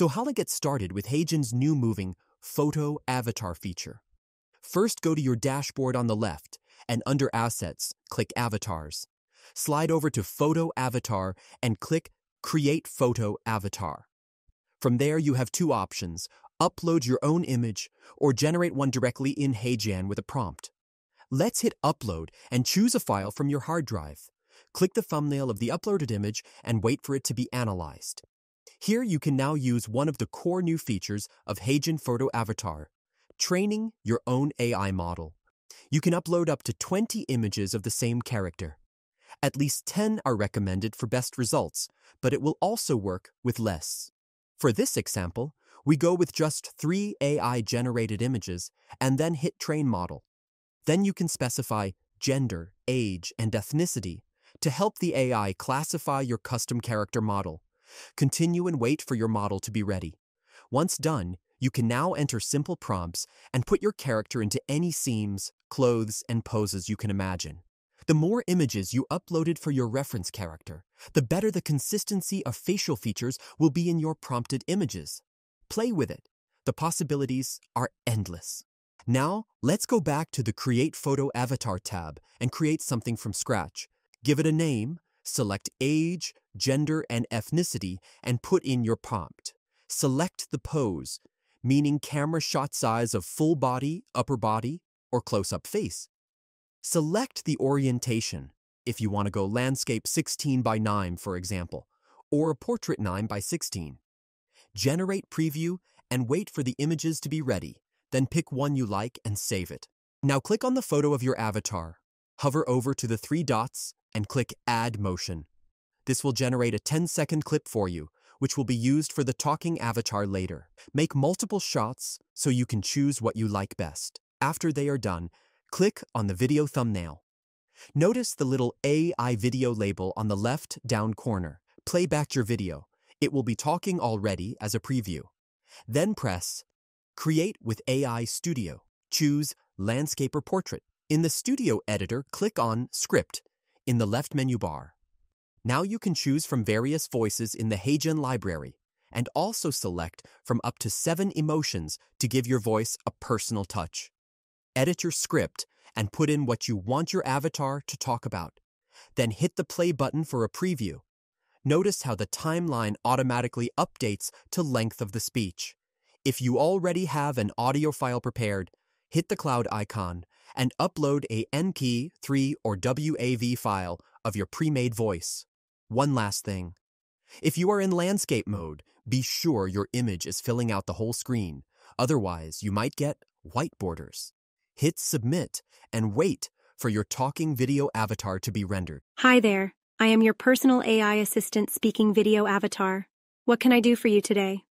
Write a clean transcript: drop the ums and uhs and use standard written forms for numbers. So how to get started with HeyGen's new moving Photo Avatar feature. First, go to your dashboard on the left, and under Assets, click Avatars. Slide over to Photo Avatar and click Create Photo Avatar. From there, you have two options: upload your own image or generate one directly in HeyGen with a prompt. Let's hit Upload and choose a file from your hard drive. Click the thumbnail of the uploaded image and wait for it to be analyzed. Here you can now use one of the core new features of HeyGen Photo Avatar, training your own AI model. You can upload up to 20 images of the same character. At least 10 are recommended for best results, but it will also work with less. For this example, we go with just 3 AI-generated images and then hit Train Model. Then you can specify gender, age, and ethnicity to help the AI classify your custom character model. Continue and wait for your model to be ready. Once done, you can now enter simple prompts and put your character into any seams, clothes, and poses you can imagine. The more images you uploaded for your reference character, the better the consistency of facial features will be in your prompted images. Play with it. The possibilities are endless. Now, let's go back to the Create Photo Avatar tab and create something from scratch. Give it a name, select age, gender, and ethnicity, and put in your prompt. Select the pose, meaning camera shot size of full body, upper body, or close-up face. Select the orientation, if you want to go landscape 16:9, for example, or a portrait 9:16. Generate preview and wait for the images to be ready, then pick one you like and save it. Now click on the photo of your avatar, hover over to the 3 dots, and click Add Motion. This will generate a 10-second clip for you, which will be used for the talking avatar later. Make multiple shots so you can choose what you like best. After they are done, click on the video thumbnail. Notice the little AI video label on the left down corner. Play back your video. It will be talking already as a preview. Then press Create with AI Studio. Choose Landscape or Portrait. In the Studio Editor, click on Script in the left menu bar. Now you can choose from various voices in the HeyGen library and also select from up to 7 emotions to give your voice a personal touch. Edit your script and put in what you want your avatar to talk about. Then hit the play button for a preview. Notice how the timeline automatically updates to length of the speech. If you already have an audio file prepared, hit the cloud icon and upload a NK, 3, or WAV file of your pre-made voice. One last thing. If you are in landscape mode, be sure your image is filling out the whole screen. Otherwise, you might get white borders. Hit Submit and wait for your talking video avatar to be rendered. Hi there. I am your personal AI assistant speaking video avatar. What can I do for you today?